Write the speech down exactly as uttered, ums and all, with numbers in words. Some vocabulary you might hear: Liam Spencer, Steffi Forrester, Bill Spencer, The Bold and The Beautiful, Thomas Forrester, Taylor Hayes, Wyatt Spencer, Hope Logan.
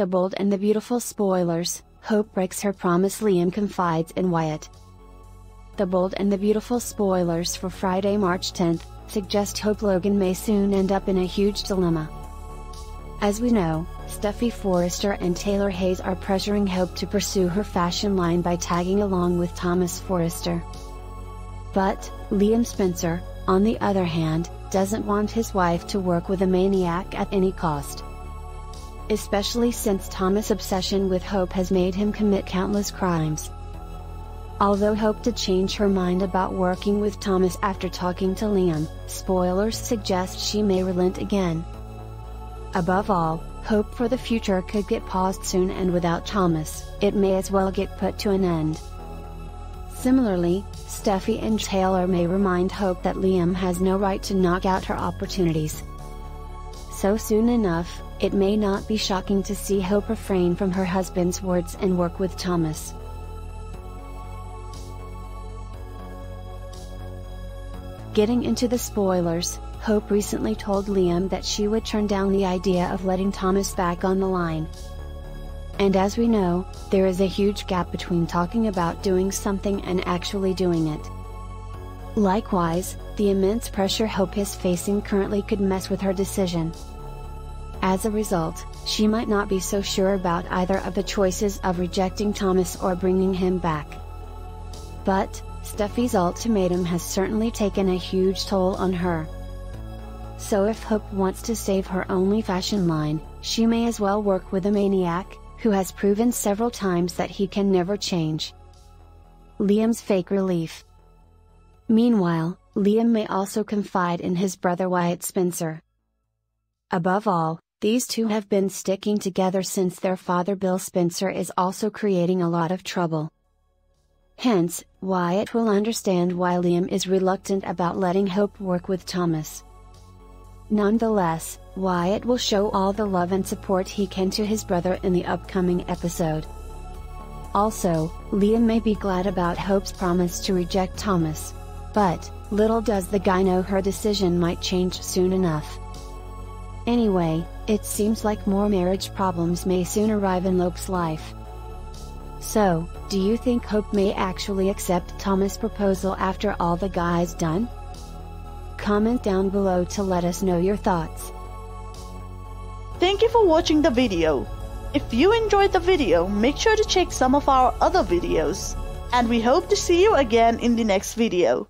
The Bold and the Beautiful spoilers, Hope breaks her promise. Liam confides in Wyatt. The Bold and the Beautiful spoilers for Friday, March tenth, suggest Hope Logan may soon end up in a huge dilemma. As we know, Steffi Forrester and Taylor Hayes are pressuring Hope to pursue her fashion line by tagging along with Thomas Forrester. But Liam Spencer, on the other hand, doesn't want his wife to work with a maniac at any cost. Especially since Thomas' obsession with Hope has made him commit countless crimes. Although Hope did change her mind about working with Thomas after talking to Liam, spoilers suggest she may relent again. Above all, hope for the future could get paused soon, and without Thomas, it may as well get put to an end. Similarly, Steffi and Taylor may remind Hope that Liam has no right to knock out her opportunities. So soon enough, it may not be shocking to see Hope refrain from her husband's words and work with Thomas. Getting into the spoilers, Hope recently told Liam that she would turn down the idea of letting Thomas back on the line. And as we know, there is a huge gap between talking about doing something and actually doing it. Likewise, the immense pressure Hope is facing currently could mess with her decision. As a result, she might not be so sure about either of the choices of rejecting Thomas or bringing him back. But Steffi's ultimatum has certainly taken a huge toll on her. So if Hope wants to save her only fashion line, she may as well work with a maniac, who has proven several times that he can never change. Liam's fake relief. Meanwhile, Liam may also confide in his brother Wyatt Spencer. Above all, these two have been sticking together since their father Bill Spencer is also creating a lot of trouble. Hence, Wyatt will understand why Liam is reluctant about letting Hope work with Thomas. Nonetheless, Wyatt will show all the love and support he can to his brother in the upcoming episode. Also, Liam may be glad about Hope's promise to reject Thomas. But, little does the guy know her decision might change soon enough. Anyway, it seems like more marriage problems may soon arrive in Hope's life. So, do you think Hope may actually accept Thomas' proposal after all the guy's done? Comment down below to let us know your thoughts. Thank you for watching the video. If you enjoyed the video, make sure to check some of our other videos. And we hope to see you again in the next video.